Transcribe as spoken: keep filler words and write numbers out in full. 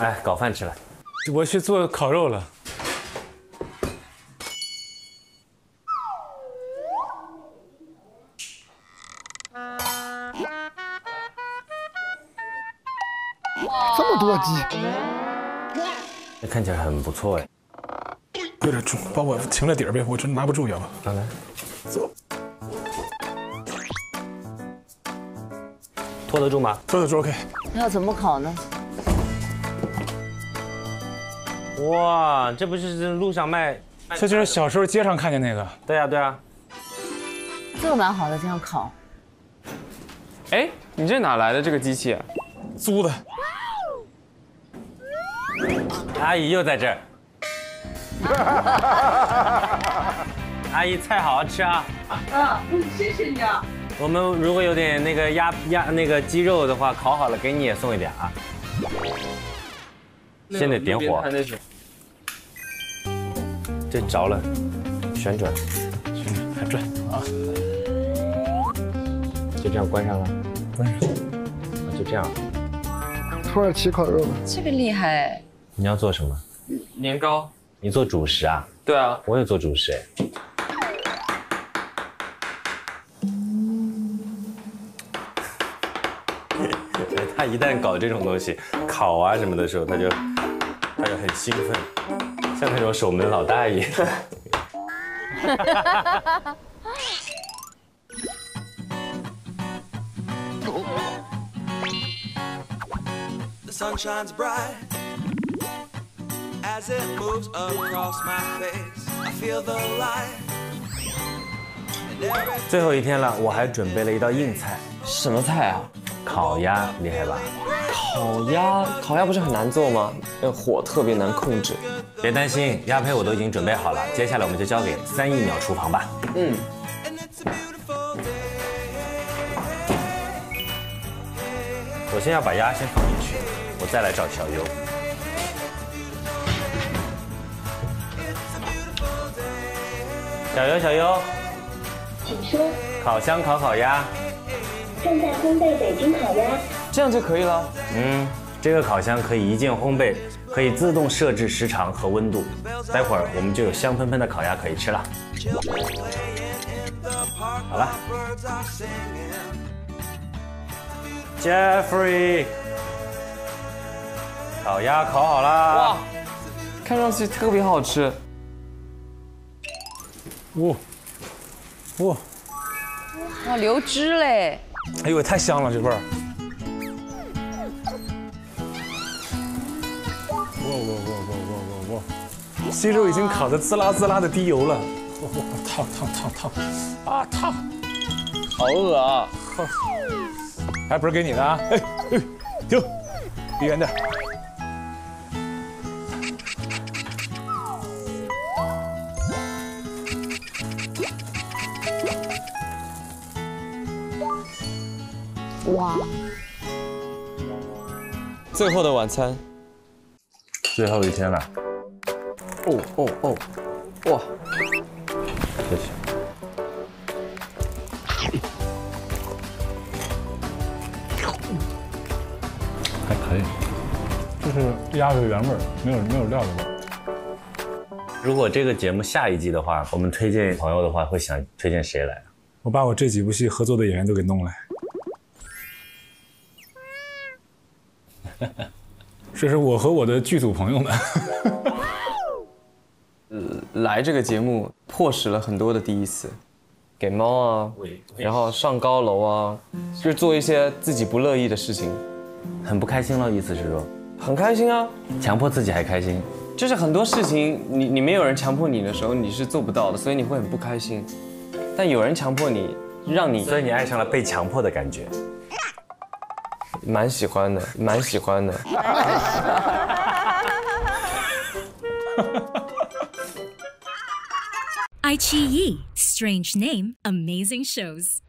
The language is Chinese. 哎，搞饭吃了。我去做烤肉了。这么多鸡，这看起来很不错哎。有点重，帮我停在底儿呗，我真拿不住要不。来来，走。 拖得住吗？拖得住 ，OK。要怎么烤呢？哇，这不是路上卖？这就是小时候街上看见那个。对呀、啊，对呀、啊。这个蛮好的，这样烤。哎，你这哪来的这个机器？租的。阿姨又在这儿。阿姨，菜好好吃啊！啊，谢谢你啊。 我们如果有点那个鸭鸭那个鸡肉的话，烤好了给你也送一点啊。先得点火，这着了，旋转，旋转啊，就这样关上了，关上，就这样。土耳其烤肉，这个厉害。你要做什么？年糕。你做主食啊？对啊，我也做主食哎。 他一旦搞这种东西，烤啊什么的时候，他就他就很兴奋，像那种守门老大一样。最后一天了，我还准备了一道硬菜，什么菜啊？ 烤鸭厉害吧？烤鸭，烤鸭不是很难做吗？那火特别难控制。别担心，鸭胚我都已经准备好了，接下来我们就交给三亿秒厨房吧。嗯。我先要把鸭先放进去，我再来找小优。小优，小优，请说。烤箱烤烤鸭。 正在烘焙北京烤鸭，这样就可以了。嗯，这个烤箱可以一键烘焙，可以自动设置时长和温度。待会儿我们就有香喷喷的烤鸭可以吃了。好了 ，Jeffrey， 烤鸭烤好啦。哇，看上去特别好吃。哇、哦，哇、哦，哇，流汁嘞！ 哎呦，太香了这味儿！哇哇哇哇哇哇哇！鸡肉已经烤得滋啦滋啦的滴油了，哇哇烫烫烫烫！啊烫！好饿啊！哎，不是给你的啊！哎哎，停，离远点。哇！最后的晚餐，最后一天了。哦哦哦！哇！谢谢。还可以，就是鸭的原味儿，没有没有料的味儿。如果这个节目下一季的话，我们推荐朋友的话，会想推荐谁来啊？我把我这几部戏合作的演员都给弄来。 这是我和我的剧组朋友们，来这个节目迫使了很多的第一次，给猫啊，然后上高楼啊，就是做一些自己不乐意的事情，很不开心了，意思是说，很开心啊，强迫自己还开心，就是很多事情你你没有人强迫你的时候你是做不到的，所以你会很不开心，但有人强迫你，让你，所以你爱上了被强迫的感觉。 蛮喜欢的，蛮喜欢的。爱奇艺 ，Strange Name，Amazing Shows。